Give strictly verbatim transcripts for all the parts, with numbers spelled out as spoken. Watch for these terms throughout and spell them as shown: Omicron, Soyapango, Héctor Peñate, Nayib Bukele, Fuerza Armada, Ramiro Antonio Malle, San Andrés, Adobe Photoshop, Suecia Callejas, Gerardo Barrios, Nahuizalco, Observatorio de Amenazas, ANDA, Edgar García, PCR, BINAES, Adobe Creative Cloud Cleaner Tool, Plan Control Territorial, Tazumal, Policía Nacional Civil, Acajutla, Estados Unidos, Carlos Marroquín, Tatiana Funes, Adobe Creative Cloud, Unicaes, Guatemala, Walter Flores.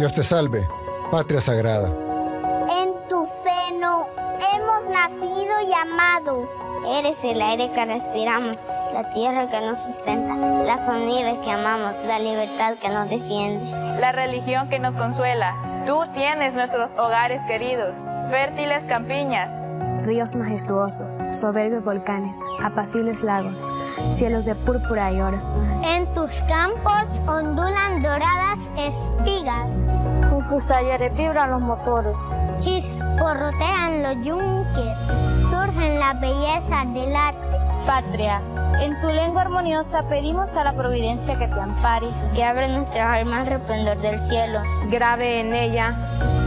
Dios te salve, patria sagrada. En tu seno hemos nacido y amado. Eres el aire que respiramos, la tierra que nos sustenta, la familia que amamos, la libertad que nos defiende, la religión que nos consuela. Tú tienes nuestros hogares queridos, fértiles campiñas, ríos majestuosos, soberbios volcanes, apacibles lagos, cielos de púrpura y oro. En tus campos ondulan doradas espigas. En tus talleres vibran los motores, chisporrotean los yunques, surgen las bellezas del arte. Patria, en tu lengua armoniosa pedimos a la providencia que te ampare, que abra nuestras almas al resplandor del cielo, grave en ella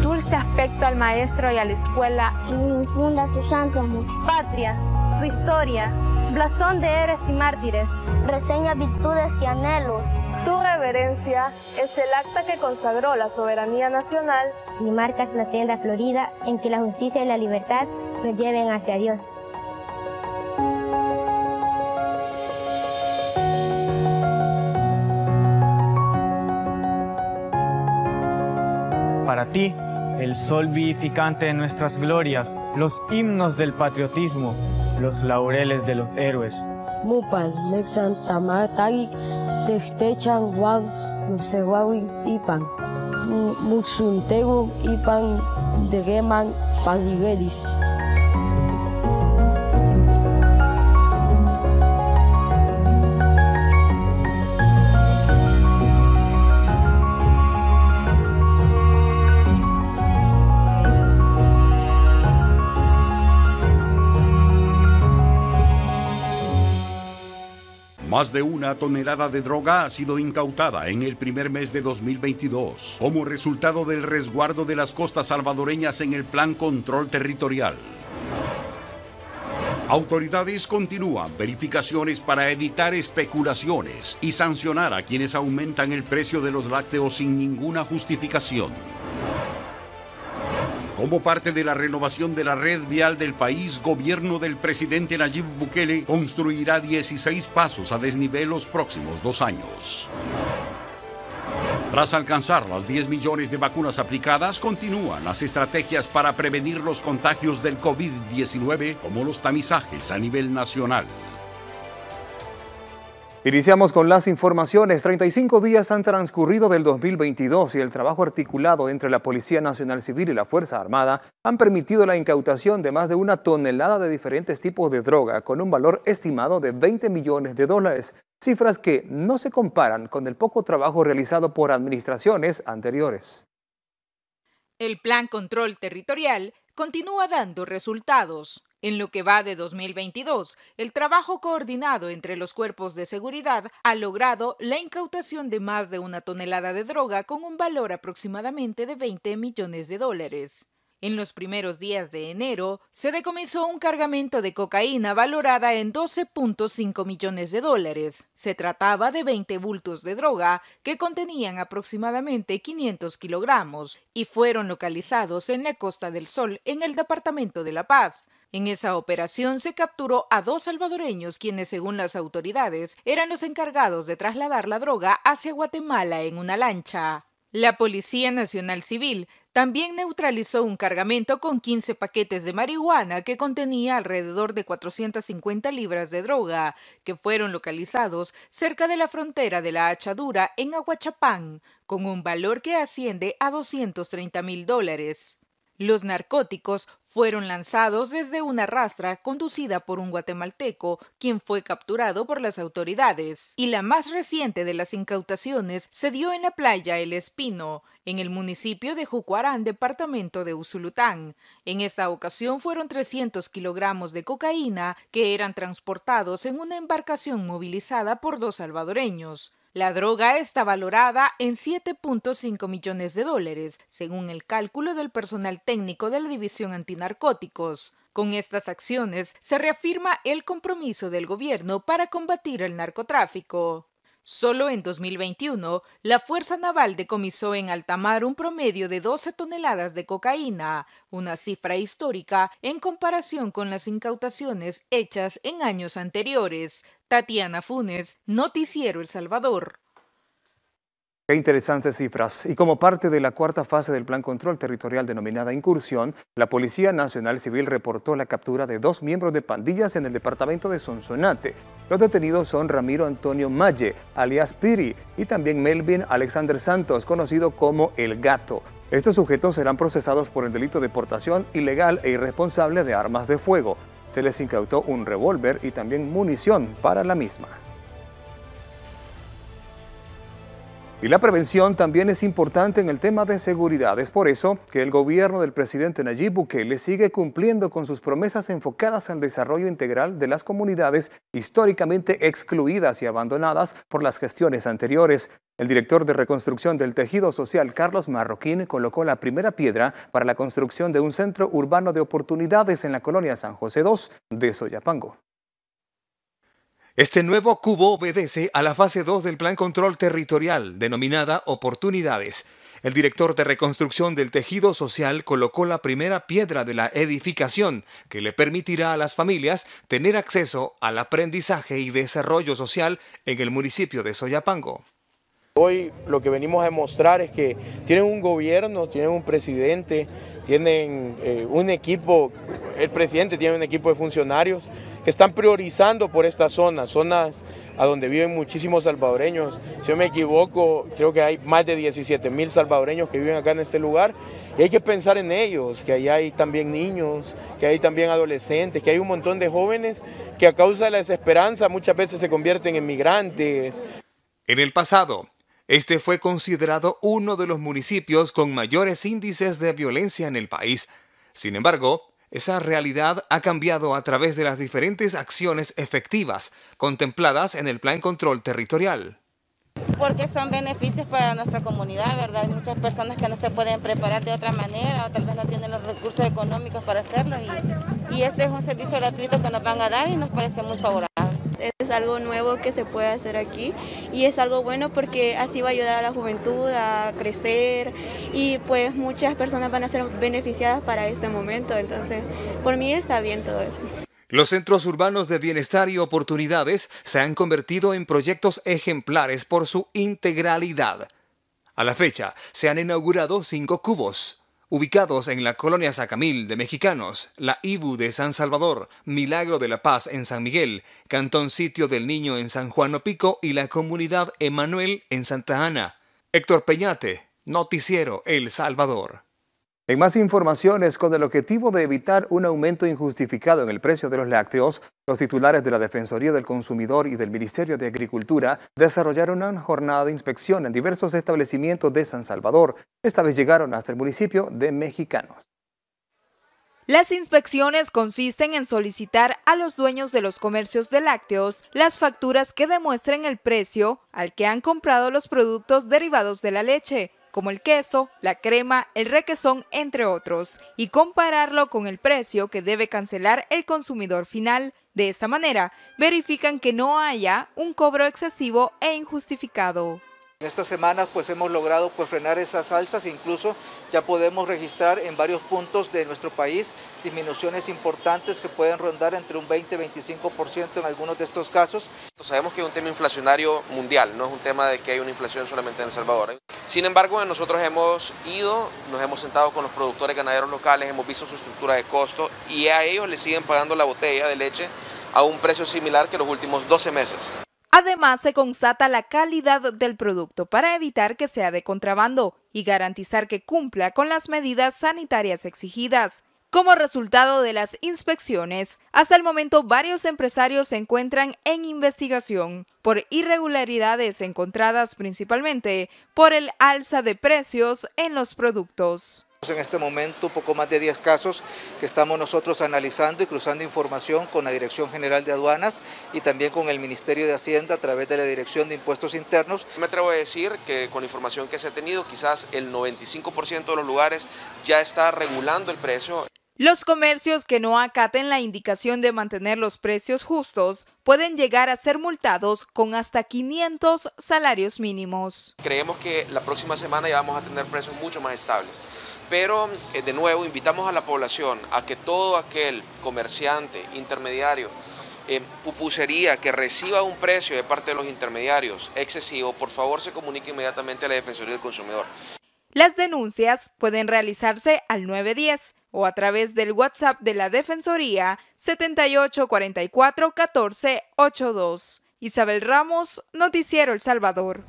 dulce afecto al maestro y a la escuela, y infunda tu santo amor. Patria, tu historia, blasón de héroes y mártires, reseña virtudes y anhelos. Tu reverencia es el acta que consagró la soberanía nacional y marcas la senda florida en que la justicia y la libertad nos lleven hacia Dios. Para ti, el sol vivificante de nuestras glorias, los himnos del patriotismo, los laureles de los héroes. Mupan, Lexan, Tamar, Tagik, Techtechan, Wang, Nusewawi, Ipan, Muxuntegu, Ipan, Degeman, Paniguelis. Más de una tonelada de droga ha sido incautada en el primer mes de dos mil veintidós como resultado del resguardo de las costas salvadoreñas en el Plan Control Territorial. Autoridades continúan verificaciones para evitar especulaciones y sancionar a quienes aumentan el precio de los lácteos sin ninguna justificación. Como parte de la renovación de la red vial del país, gobierno del presidente Nayib Bukele construirá dieciséis pasos a desnivel los próximos dos años. Tras alcanzar las diez millones de vacunas aplicadas, continúan las estrategias para prevenir los contagios del COVID diecinueve, como los tamizajes a nivel nacional. Iniciamos con las informaciones. treinta y cinco días han transcurrido del dos mil veintidós y el trabajo articulado entre la Policía Nacional Civil y la Fuerza Armada han permitido la incautación de más de una tonelada de diferentes tipos de droga con un valor estimado de veinte millones de dólares, cifras que no se comparan con el poco trabajo realizado por administraciones anteriores. El Plan Control Territorial continúa dando resultados. En lo que va de dos mil veintidós, el trabajo coordinado entre los cuerpos de seguridad ha logrado la incautación de más de una tonelada de droga con un valor aproximadamente de veinte millones de dólares. En los primeros días de enero, se decomisó un cargamento de cocaína valorada en doce punto cinco millones de dólares. Se trataba de veinte bultos de droga que contenían aproximadamente quinientos kilogramos y fueron localizados en la Costa del Sol, en el departamento de La Paz. En esa operación se capturó a dos salvadoreños quienes, según las autoridades, eran los encargados de trasladar la droga hacia Guatemala en una lancha. La Policía Nacional Civil también neutralizó un cargamento con quince paquetes de marihuana que contenía alrededor de cuatrocientas cincuenta libras de droga, que fueron localizados cerca de la frontera de la Achadura en Aguachapán, con un valor que asciende a doscientos treinta mil dólares. Los narcóticos fueron lanzados desde una rastra conducida por un guatemalteco, quien fue capturado por las autoridades. Y la más reciente de las incautaciones se dio en la playa El Espino, en el municipio de Jucuarán, departamento de Usulután. En esta ocasión fueron trescientos kilogramos de cocaína que eran transportados en una embarcación movilizada por dos salvadoreños. La droga está valorada en siete punto cinco millones de dólares, según el cálculo del personal técnico de la División Antinarcóticos. Con estas acciones se reafirma el compromiso del gobierno para combatir el narcotráfico. Solo en dos mil veintiuno, la Fuerza Naval decomisó en alta mar un promedio de doce toneladas de cocaína, una cifra histórica en comparación con las incautaciones hechas en años anteriores. Tatiana Funes, Noticiero El Salvador. Qué interesantes cifras. Y como parte de la cuarta fase del Plan Control Territorial denominada Incursión, la Policía Nacional Civil reportó la captura de dos miembros de pandillas en el departamento de Sonsonate. Los detenidos son Ramiro Antonio Malle, alias Piri, y también Melvin Alexander Santos, conocido como El Gato. Estos sujetos serán procesados por el delito de portación ilegal e irresponsable de armas de fuego. Se les incautó un revólver y también munición para la misma. Y la prevención también es importante en el tema de seguridad. Es por eso que el gobierno del presidente Nayib Bukele sigue cumpliendo con sus promesas enfocadas al desarrollo integral de las comunidades históricamente excluidas y abandonadas por las gestiones anteriores. El director de Reconstrucción del Tejido Social, Carlos Marroquín, colocó la primera piedra para la construcción de un centro urbano de oportunidades en la colonia San José dos de Soyapango. Este nuevo cubo obedece a la fase dos del Plan Control Territorial, denominada Oportunidades. El director de Reconstrucción del Tejido Social colocó la primera piedra de la edificación, que le permitirá a las familias tener acceso al aprendizaje y desarrollo social en el municipio de Soyapango. Hoy lo que venimos a demostrar es que tienen un gobierno, tienen un presidente, tienen eh, un equipo, el presidente tiene un equipo de funcionarios que están priorizando por estas zonas, zonas a donde viven muchísimos salvadoreños. Si yo me equivoco, creo que hay más de diecisiete mil salvadoreños que viven acá en este lugar y hay que pensar en ellos, que ahí hay también niños, que hay también adolescentes, que hay un montón de jóvenes que a causa de la desesperanza muchas veces se convierten en migrantes. En el pasado, este fue considerado uno de los municipios con mayores índices de violencia en el país. Sin embargo, esa realidad ha cambiado a través de las diferentes acciones efectivas contempladas en el Plan Control Territorial. Porque son beneficios para nuestra comunidad, ¿verdad? Hay muchas personas que no se pueden preparar de otra manera, o tal vez no tienen los recursos económicos para hacerlo. Y, y este es un servicio gratuito que nos van a dar y nos parece muy favorable. Es algo nuevo que se puede hacer aquí y es algo bueno porque así va a ayudar a la juventud a crecer y pues muchas personas van a ser beneficiadas para este momento, entonces por mí está bien todo eso. Los Centros Urbanos de Bienestar y Oportunidades se han convertido en proyectos ejemplares por su integralidad. A la fecha se han inaugurado cinco cubos, ubicados en la colonia Sacamil de Mexicanos, la I B U de San Salvador, Milagro de la Paz en San Miguel, Cantón Sitio del Niño en San Juan Opico y la comunidad Emanuel en Santa Ana. Héctor Peñate, Noticiero El Salvador. En más informaciones, con el objetivo de evitar un aumento injustificado en el precio de los lácteos, los titulares de la Defensoría del Consumidor y del Ministerio de Agricultura desarrollaron una jornada de inspección en diversos establecimientos de San Salvador. Esta vez llegaron hasta el municipio de Mexicanos. Las inspecciones consisten en solicitar a los dueños de los comercios de lácteos las facturas que demuestren el precio al que han comprado los productos derivados de la leche, como el queso, la crema, el requesón, entre otros, y compararlo con el precio que debe cancelar el consumidor final. De esta manera, verifican que no haya un cobro excesivo e injustificado. En estas semanas pues, hemos logrado pues, frenar esas alzas e incluso ya podemos registrar en varios puntos de nuestro país disminuciones importantes que pueden rondar entre un veinte y veinticinco por ciento en algunos de estos casos. Sabemos que es un tema inflacionario mundial, no es un tema de que hay una inflación solamente en El Salvador. Sin embargo, nosotros hemos ido, nos hemos sentado con los productores ganaderos locales, hemos visto su estructura de costo y a ellos les siguen pagando la botella de leche a un precio similar que los últimos doce meses. Además, se constata la calidad del producto para evitar que sea de contrabando y garantizar que cumpla con las medidas sanitarias exigidas. Como resultado de las inspecciones, hasta el momento varios empresarios se encuentran en investigación por irregularidades encontradas principalmente por el alza de precios en los productos. En este momento, poco más de diez casos que estamos nosotros analizando y cruzando información con la Dirección General de Aduanas y también con el Ministerio de Hacienda a través de la Dirección de Impuestos Internos. Me atrevo a decir que con la información que se ha tenido, quizás el noventa y cinco por ciento de los lugares ya está regulando el precio. Los comercios que no acaten la indicación de mantener los precios justos pueden llegar a ser multados con hasta quinientos salarios mínimos. Creemos que la próxima semana ya vamos a tener precios mucho más estables. Pero, de nuevo, invitamos a la población a que todo aquel comerciante, intermediario eh, pupusería que reciba un precio de parte de los intermediarios excesivo, por favor se comunique inmediatamente a la Defensoría del Consumidor. Las denuncias pueden realizarse al nueve diez o a través del WhatsApp de la Defensoría setenta y ocho cuarenta y cuatro catorce ochenta y dos. Isabel Ramos, Noticiero El Salvador.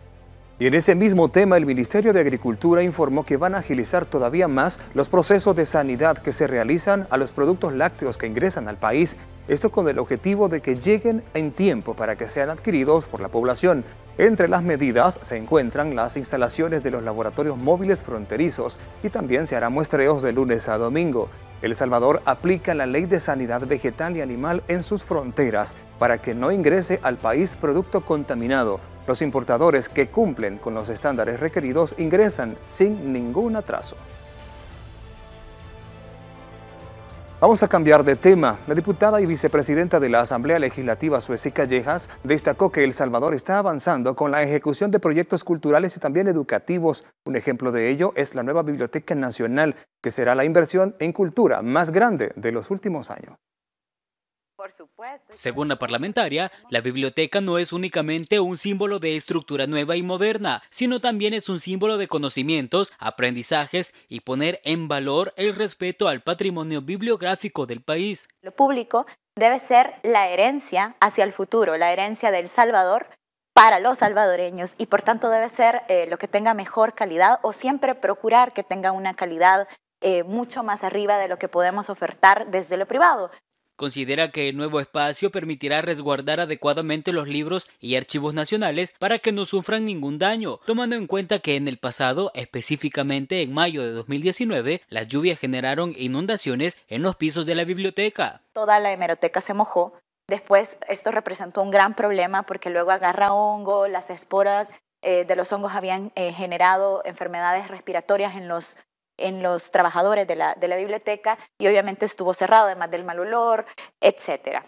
Y en ese mismo tema, el Ministerio de Agricultura informó que van a agilizar todavía más los procesos de sanidad que se realizan a los productos lácteos que ingresan al país, esto con el objetivo de que lleguen en tiempo para que sean adquiridos por la población. Entre las medidas se encuentran las instalaciones de los laboratorios móviles fronterizos y también se harán muestreos de lunes a domingo. El Salvador aplica la Ley de Sanidad Vegetal y Animal en sus fronteras para que no ingrese al país producto contaminado. Los importadores que cumplen con los estándares requeridos ingresan sin ningún atraso. Vamos a cambiar de tema. La diputada y vicepresidenta de la Asamblea Legislativa Suecia Callejas destacó que El Salvador está avanzando con la ejecución de proyectos culturales y también educativos. Un ejemplo de ello es la nueva Biblioteca Nacional, que será la inversión en cultura más grande de los últimos años. Por supuesto. Según la parlamentaria, la biblioteca no es únicamente un símbolo de estructura nueva y moderna, sino también es un símbolo de conocimientos, aprendizajes y poner en valor el respeto al patrimonio bibliográfico del país. Lo público debe ser la herencia hacia el futuro, la herencia del Salvador para los salvadoreños, y por tanto debe ser eh, lo que tenga mejor calidad, o siempre procurar que tenga una calidad eh, mucho más arriba de lo que podemos ofertar desde lo privado. Considera que el nuevo espacio permitirá resguardar adecuadamente los libros y archivos nacionales para que no sufran ningún daño, tomando en cuenta que en el pasado, específicamente en mayo de dos mil diecinueve, las lluvias generaron inundaciones en los pisos de la biblioteca. Toda la hemeroteca se mojó. Después esto representó un gran problema porque luego agarra hongo, las esporas eh, de los hongos habían eh, generado enfermedades respiratorias en los en los trabajadores de la, de la biblioteca, y obviamente estuvo cerrado, además del mal olor, etcétera.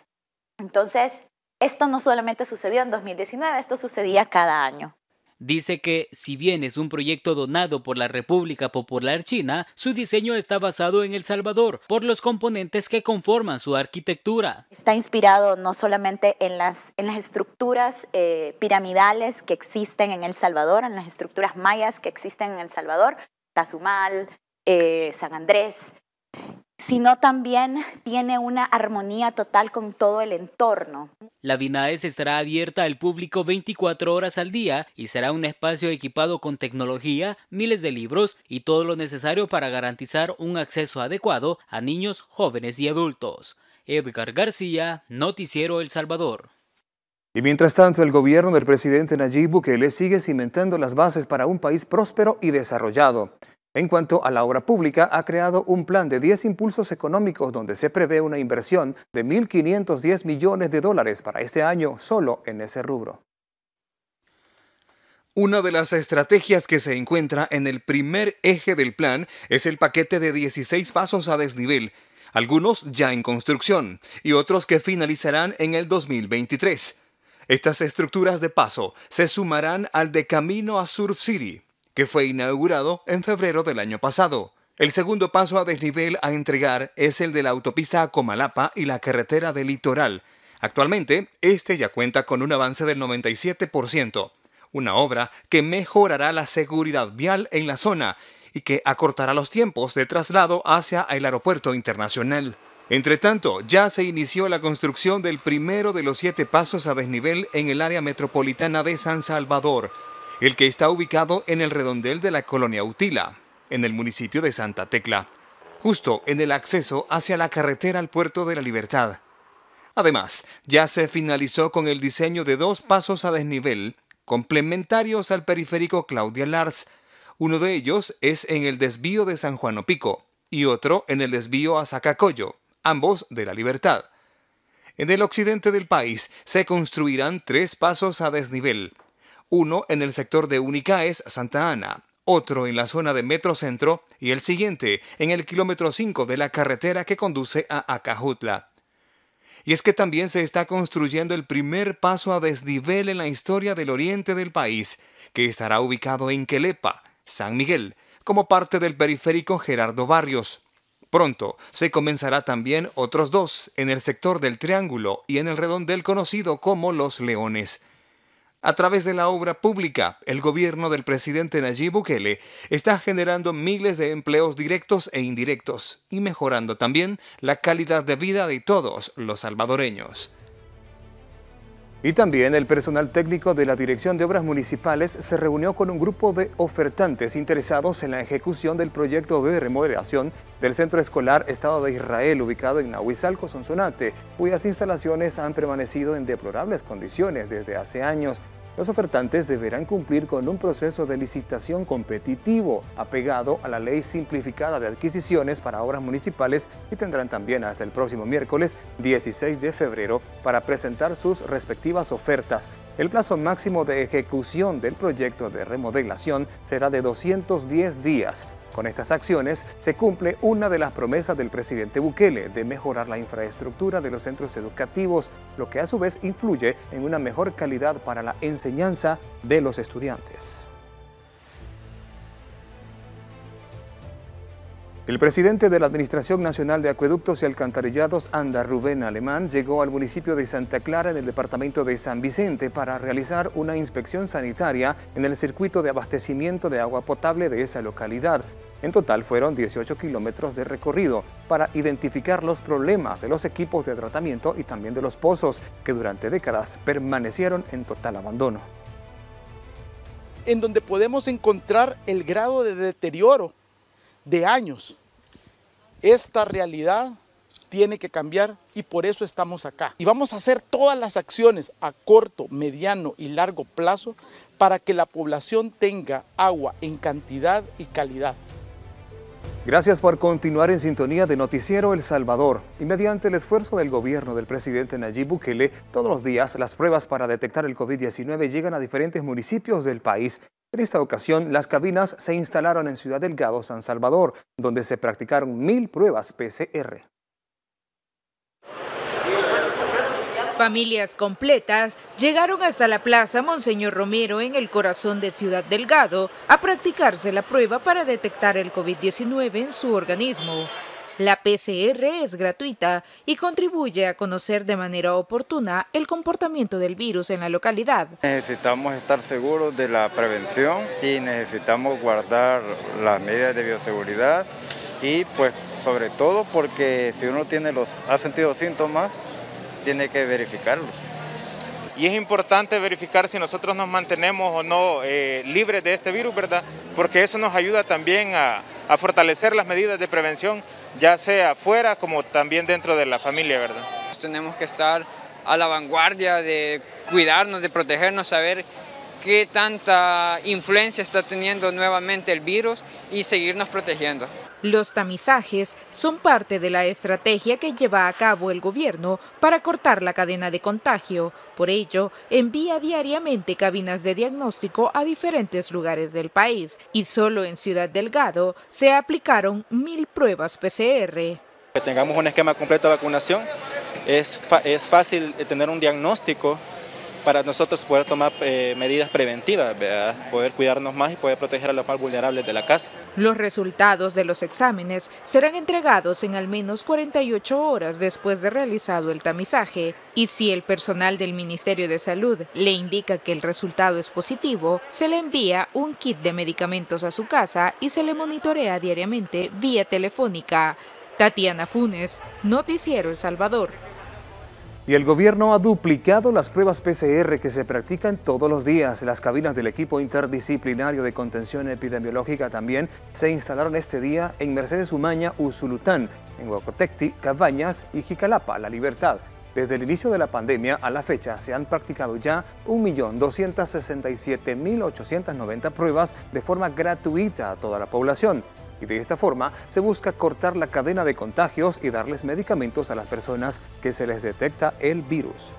Entonces, esto no solamente sucedió en dos mil diecinueve, esto sucedía cada año. Dice que, si bien es un proyecto donado por la República Popular China, su diseño está basado en El Salvador por los componentes que conforman su arquitectura. Está inspirado no solamente en las, en las estructuras eh, piramidales que existen en El Salvador, en las estructuras mayas que existen en El Salvador, Tazumal, eh, San Andrés, sino también tiene una armonía total con todo el entorno. La BINAES estará abierta al público veinticuatro horas al día y será un espacio equipado con tecnología, miles de libros y todo lo necesario para garantizar un acceso adecuado a niños, jóvenes y adultos. Edgar García, Noticiero El Salvador. Y mientras tanto, el gobierno del presidente Nayib Bukele sigue cimentando las bases para un país próspero y desarrollado. En cuanto a la obra pública, ha creado un plan de diez impulsos económicos donde se prevé una inversión de mil quinientos diez millones de dólares para este año solo en ese rubro. Una de las estrategias que se encuentra en el primer eje del plan es el paquete de dieciséis pasos a desnivel, algunos ya en construcción y otros que finalizarán en el dos mil veintitrés. Estas estructuras de paso se sumarán al de Camino a Surf City, que fue inaugurado en febrero del año pasado. El segundo paso a desnivel a entregar es el de la autopista a Comalapa y la carretera del Litoral. Actualmente, este ya cuenta con un avance del noventa y siete por ciento, una obra que mejorará la seguridad vial en la zona y que acortará los tiempos de traslado hacia el aeropuerto internacional. Entre tanto, ya se inició la construcción del primero de los siete pasos a desnivel en el área metropolitana de San Salvador, el que está ubicado en el redondel de la colonia Utila, en el municipio de Santa Tecla, justo en el acceso hacia la carretera al Puerto de la Libertad. Además, ya se finalizó con el diseño de dos pasos a desnivel complementarios al periférico Claudia Lars. Uno de ellos es en el desvío de San Juanopico y otro en el desvío a Zacacoyo, ambos de la Libertad. En el occidente del país se construirán tres pasos a desnivel, uno en el sector de Unicaes, Santa Ana, otro en la zona de Metrocentro y el siguiente en el kilómetro cinco de la carretera que conduce a Acajutla. Y es que también se está construyendo el primer paso a desnivel en la historia del oriente del país, que estará ubicado en Quelepa, San Miguel, como parte del periférico Gerardo Barrios. Pronto se comenzará también otros dos en el sector del Triángulo y en el redondel conocido como Los Leones. A través de la obra pública, el gobierno del presidente Nayib Bukele está generando miles de empleos directos e indirectos y mejorando también la calidad de vida de todos los salvadoreños. Y también el personal técnico de la Dirección de Obras Municipales se reunió con un grupo de ofertantes interesados en la ejecución del proyecto de remodelación del Centro Escolar Estado de Israel, ubicado en Nahuizalco, Sonsonate, cuyas instalaciones han permanecido en deplorables condiciones desde hace años. Los ofertantes deberán cumplir con un proceso de licitación competitivo apegado a la Ley Simplificada de Adquisiciones para Obras Municipales y tendrán también hasta el próximo miércoles dieciséis de febrero para presentar sus respectivas ofertas. El plazo máximo de ejecución del proyecto de remodelación será de doscientos diez días. Con estas acciones se cumple una de las promesas del presidente Bukele de mejorar la infraestructura de los centros educativos, lo que a su vez influye en una mejor calidad para la enseñanza de los estudiantes. El presidente de la Administración Nacional de Acueductos y Alcantarillados, ANDA, Rubén Alemán, llegó al municipio de Santa Clara en el departamento de San Vicente para realizar una inspección sanitaria en el circuito de abastecimiento de agua potable de esa localidad. En total fueron dieciocho kilómetros de recorrido para identificar los problemas de los equipos de tratamiento y también de los pozos que durante décadas permanecieron en total abandono. En donde podemos encontrar el grado de deterioro de años. Esta realidad tiene que cambiar y por eso estamos acá. Y vamos a hacer todas las acciones a corto, mediano y largo plazo para que la población tenga agua en cantidad y calidad. Gracias por continuar en sintonía de Noticiero El Salvador. Y mediante el esfuerzo del gobierno del presidente Nayib Bukele, todos los días las pruebas para detectar el COVID diecinueve llegan a diferentes municipios del país. En esta ocasión, las cabinas se instalaron en Ciudad Delgado, San Salvador, donde se practicaron mil pruebas P C R. Familias completas llegaron hasta la Plaza Monseñor Romero en el corazón de Ciudad Delgado a practicarse la prueba para detectar el COVID diecinueve en su organismo. La P C R es gratuita y contribuye a conocer de manera oportuna el comportamiento del virus en la localidad. Necesitamos estar seguros de la prevención y necesitamos guardar las medidas de bioseguridad y pues sobre todo porque si uno tiene los, ha sentido síntomas, tiene que verificarlo. Y es importante verificar si nosotros nos mantenemos o no eh, libres de este virus, ¿verdad? Porque eso nos ayuda también a, a fortalecer las medidas de prevención, ya sea fuera como también dentro de la familia, ¿verdad? Tenemos que estar a la vanguardia de cuidarnos, de protegernos, saber qué tanta influencia está teniendo nuevamente el virus y seguirnos protegiendo. Los tamizajes son parte de la estrategia que lleva a cabo el gobierno para cortar la cadena de contagio. Por ello, envía diariamente cabinas de diagnóstico a diferentes lugares del país y solo en Ciudad Delgado se aplicaron mil pruebas P C R. Que tengamos un esquema completo de vacunación, es, es fácil tener un diagnóstico para nosotros poder tomar eh, medidas preventivas, ¿verdad? Poder cuidarnos más y poder proteger a los más vulnerables de la casa. Los resultados de los exámenes serán entregados en al menos cuarenta y ocho horas después de realizado el tamizaje. Y si el personal del Ministerio de Salud le indica que el resultado es positivo, se le envía un kit de medicamentos a su casa y se le monitorea diariamente vía telefónica. Tatiana Funes, Noticiero El Salvador. Y el gobierno ha duplicado las pruebas P C R que se practican todos los días. Las cabinas del equipo interdisciplinario de contención epidemiológica también se instalaron este día en Mercedes Umaña, Usulután, en Huacotecti, Cabañas y Jicalapa, La Libertad. Desde el inicio de la pandemia a la fecha se han practicado ya un millón doscientas sesenta y siete mil ochocientas noventa pruebas de forma gratuita a toda la población. Y de esta forma se busca cortar la cadena de contagios y darles medicamentos a las personas que se les detecta el virus.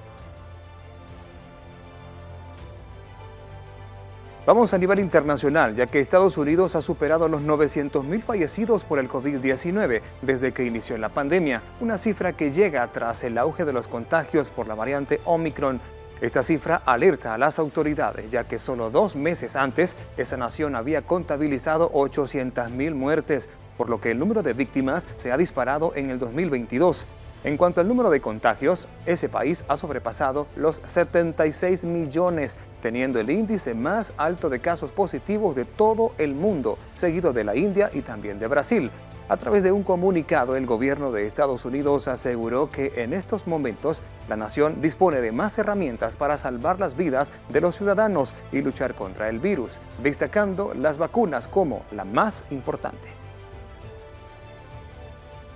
Vamos a nivel internacional, ya que Estados Unidos ha superado los novecientos mil fallecidos por el COVID diecinueve desde que inició la pandemia, una cifra que llega tras el auge de los contagios por la variante Omicron. Esta cifra alerta a las autoridades, ya que solo dos meses antes, esa nación había contabilizado ochocientas mil muertes. por lo que el número de víctimas se ha disparado en el dos mil veintidós. En cuanto al número de contagios, ese país ha sobrepasado los setenta y seis millones, teniendo el índice más alto de casos positivos de todo el mundo, seguido de la India y también de Brasil. A través de un comunicado, el gobierno de Estados Unidos aseguró que en estos momentos la nación dispone de más herramientas para salvar las vidas de los ciudadanos y luchar contra el virus, destacando las vacunas como la más importante.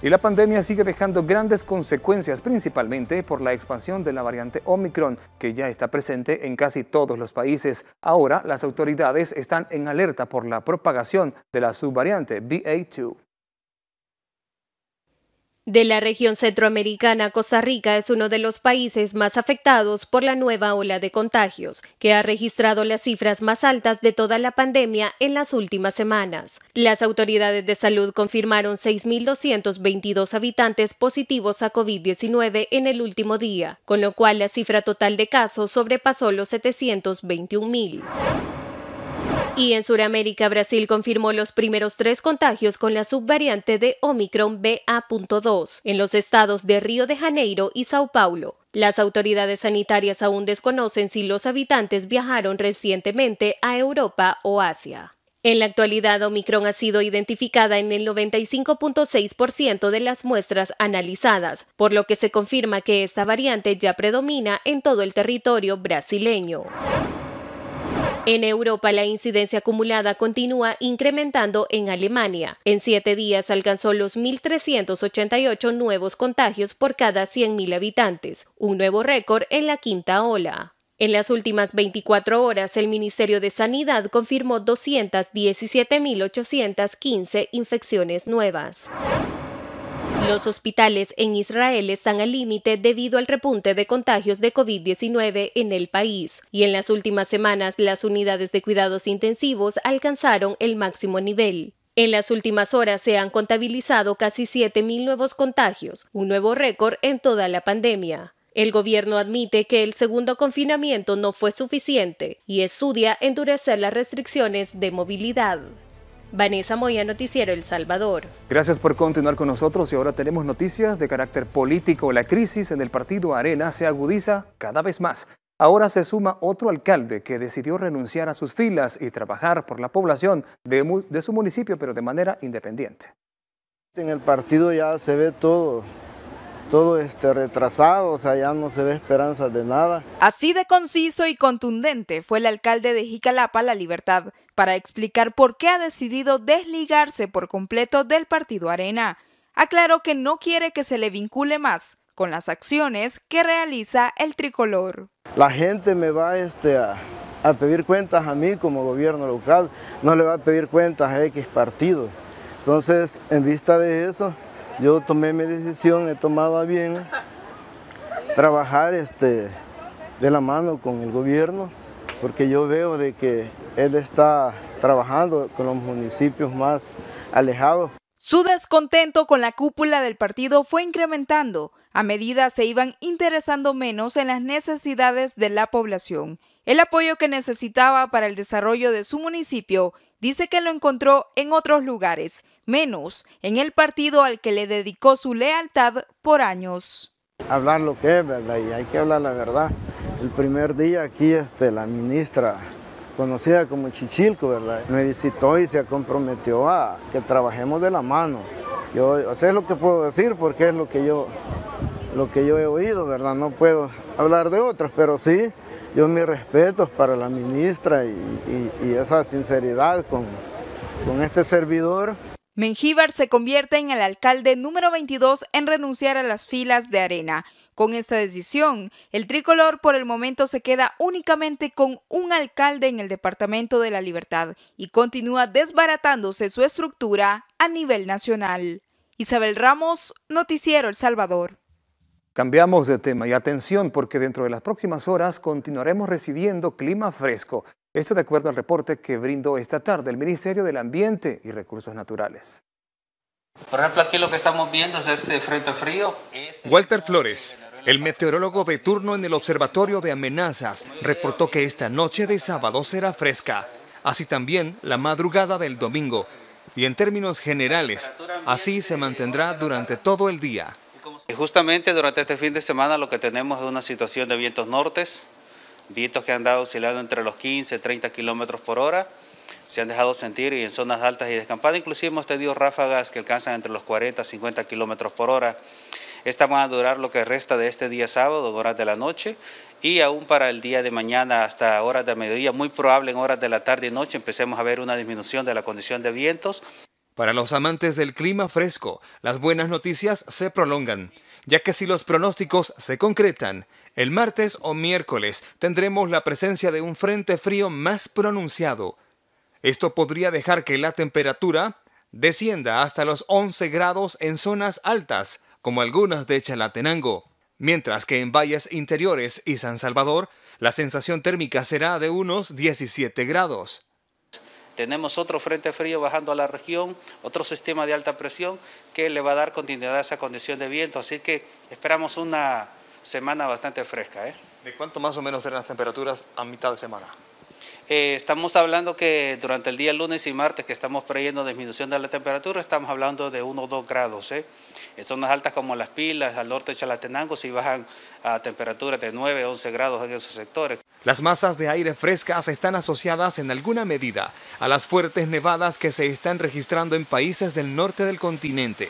Y la pandemia sigue dejando grandes consecuencias, principalmente por la expansión de la variante Omicron, que ya está presente en casi todos los países. Ahora, las autoridades están en alerta por la propagación de la subvariante B A dos. De la región centroamericana, Costa Rica es uno de los países más afectados por la nueva ola de contagios, que ha registrado las cifras más altas de toda la pandemia en las últimas semanas. Las autoridades de salud confirmaron seis mil doscientos veintidós habitantes positivos a COVID diecinueve en el último día, con lo cual la cifra total de casos sobrepasó los setecientos veintiún mil. Y en Sudamérica, Brasil confirmó los primeros tres contagios con la subvariante de Omicron B A dos en los estados de Río de Janeiro y Sao Paulo. Las autoridades sanitarias aún desconocen si los habitantes viajaron recientemente a Europa o Asia. En la actualidad, Omicron ha sido identificada en el noventa y cinco punto seis por ciento de las muestras analizadas, por lo que se confirma que esta variante ya predomina en todo el territorio brasileño. En Europa, la incidencia acumulada continúa incrementando en Alemania. En siete días alcanzó los mil trescientos ochenta y ocho nuevos contagios por cada cien mil habitantes, un nuevo récord en la quinta ola. En las últimas veinticuatro horas, el Ministerio de Sanidad confirmó doscientas diecisiete mil ochocientas quince infecciones nuevas. Los hospitales en Israel están al límite debido al repunte de contagios de COVID diecinueve en el país, y en las últimas semanas las unidades de cuidados intensivos alcanzaron el máximo nivel. En las últimas horas se han contabilizado casi siete mil nuevos contagios, un nuevo récord en toda la pandemia. El gobierno admite que el segundo confinamiento no fue suficiente y estudia endurecer las restricciones de movilidad. Vanessa Moya, Noticiero El Salvador. Gracias por continuar con nosotros y ahora tenemos noticias de carácter político. La crisis en el partido Arena se agudiza cada vez más. Ahora se suma otro alcalde que decidió renunciar a sus filas y trabajar por la población de, de su municipio, pero de manera independiente. En el partido ya se ve todo. Todo este retrasado, o sea, ya no se ve esperanza de nada. Así de conciso y contundente fue el alcalde de Jicalapa, La Libertad, para explicar por qué ha decidido desligarse por completo del partido Arena. Aclaró que no quiere que se le vincule más con las acciones que realiza el tricolor. La gente me va este, a, a pedir cuentas a mí como gobierno local, no le va a pedir cuentas a X partido. Entonces, en vista de eso, yo tomé mi decisión, he tomado a bien trabajar este, de la mano con el gobierno, porque yo veo de que él está trabajando con los municipios más alejados. Su descontento con la cúpula del partido fue incrementando a medida se iban interesando menos en las necesidades de la población. El apoyo que necesitaba para el desarrollo de su municipio dice que lo encontró en otros lugares, menos en el partido al que le dedicó su lealtad por años. Hablar lo que es, ¿verdad? Y hay que hablar la verdad. El primer día aquí este, la ministra, conocida como Chichilco, ¿verdad?, me visitó y se comprometió a que trabajemos de la mano. Yo sé lo que puedo decir porque es lo que yo, lo que yo he oído, ¿verdad? No puedo hablar de otros, pero sí. Yo mis respetos para la ministra y, y, y esa sinceridad con, con este servidor. Mengíbar se convierte en el alcalde número veintidós en renunciar a las filas de Arena. Con esta decisión, el tricolor por el momento se queda únicamente con un alcalde en el Departamento de la Libertad y continúa desbaratándose su estructura a nivel nacional. Isabel Ramos, Noticiero El Salvador. Cambiamos de tema y atención porque dentro de las próximas horas continuaremos recibiendo clima fresco. Esto de acuerdo al reporte que brindó esta tarde el Ministerio del Ambiente y Recursos Naturales. Por ejemplo, aquí lo que estamos viendo es este frente frío. Es el... Walter Flores, el meteorólogo de turno en el Observatorio de Amenazas, reportó que esta noche de sábado será fresca, así también la madrugada del domingo. y en términos generales, así se mantendrá durante todo el día. Justamente durante este fin de semana lo que tenemos es una situación de vientos nortes, vientos que han dado oscilando entre los quince, treinta kilómetros por hora, se han dejado sentir y en zonas altas y descampadas, inclusive hemos tenido ráfagas que alcanzan entre los cuarenta, cincuenta kilómetros por hora. Estas van a durar lo que resta de este día sábado, horas de la noche, y aún para el día de mañana hasta horas de mediodía, muy probable en horas de la tarde y noche empecemos a ver una disminución de la condición de vientos. Para los amantes del clima fresco, las buenas noticias se prolongan, ya que si los pronósticos se concretan, el martes o miércoles tendremos la presencia de un frente frío más pronunciado. Esto podría dejar que la temperatura descienda hasta los once grados en zonas altas, como algunas de Chalatenango, mientras que en valles interiores y San Salvador la sensación térmica será de unos diecisiete grados. Tenemos otro frente frío bajando a la región, otro sistema de alta presión que le va a dar continuidad a esa condición de viento, así que esperamos una semana bastante fresca, ¿eh? ¿De cuánto más o menos serán las temperaturas a mitad de semana? Eh, estamos hablando que durante el día lunes y martes que estamos previendo disminución de la temperatura, estamos hablando de uno o dos grados. ¿eh? En zonas altas como Las Pilas, al norte de Chalatenango, si bajan a temperaturas de nueve, once grados en esos sectores. Las masas de aire frescas están asociadas en alguna medida a las fuertes nevadas que se están registrando en países del norte del continente.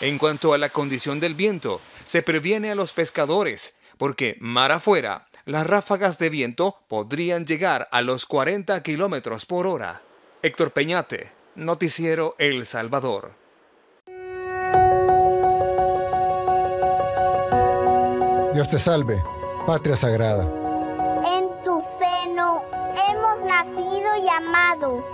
En cuanto a la condición del viento, se previene a los pescadores, porque mar afuera, las ráfagas de viento podrían llegar a los cuarenta kilómetros por hora. Héctor Peñate, Noticiero El Salvador. Dios te salve, patria sagrada. En tu seno hemos nacido y amado.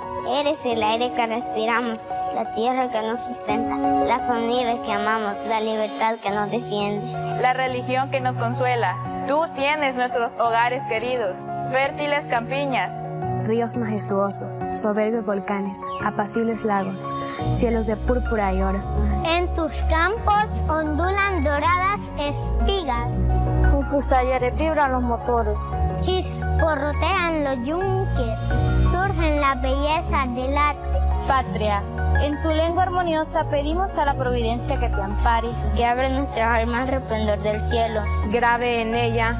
Eres el aire que respiramos, la tierra que nos sustenta, la familia que amamos, la libertad que nos defiende, la religión que nos consuela. Tú tienes nuestros hogares queridos, fértiles campiñas, ríos majestuosos, soberbios volcanes, apacibles lagos, cielos de púrpura y oro. En tus campos ondulan doradas espigas, con tus talleres vibran los motores, chisporrotean los yunques, surgen las bellezas del arte. Patria, en tu lengua armoniosa pedimos a la providencia que te ampare, que abra nuestras almas al resplandor del cielo, grave en ella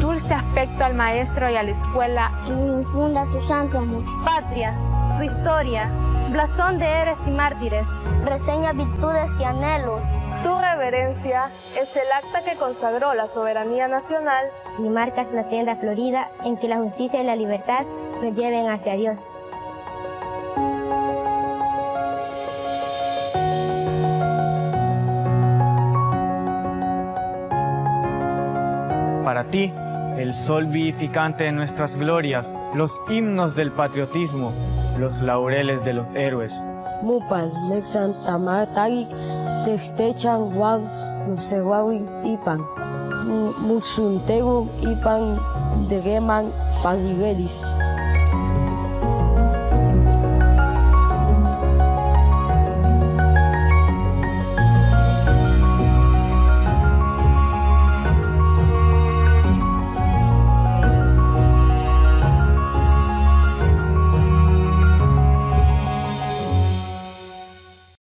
dulce afecto al maestro y a la escuela, y infunda tu santo amor. Patria, tu historia, blasón de héroes y mártires, reseña virtudes y anhelos. Tu reverencia es el acta que consagró la soberanía nacional y marcas la senda florida en que la justicia y la libertad nos lleven hacia Dios. Para ti, el sol vivificante de nuestras glorias, los himnos del patriotismo, los laureles de los héroes. Mupan, Lexan, Tamatagik, Techtechan, Guan, Nuseguawin, Ipan, Muxuntegu, Ipan, Degeman, Paniguelis.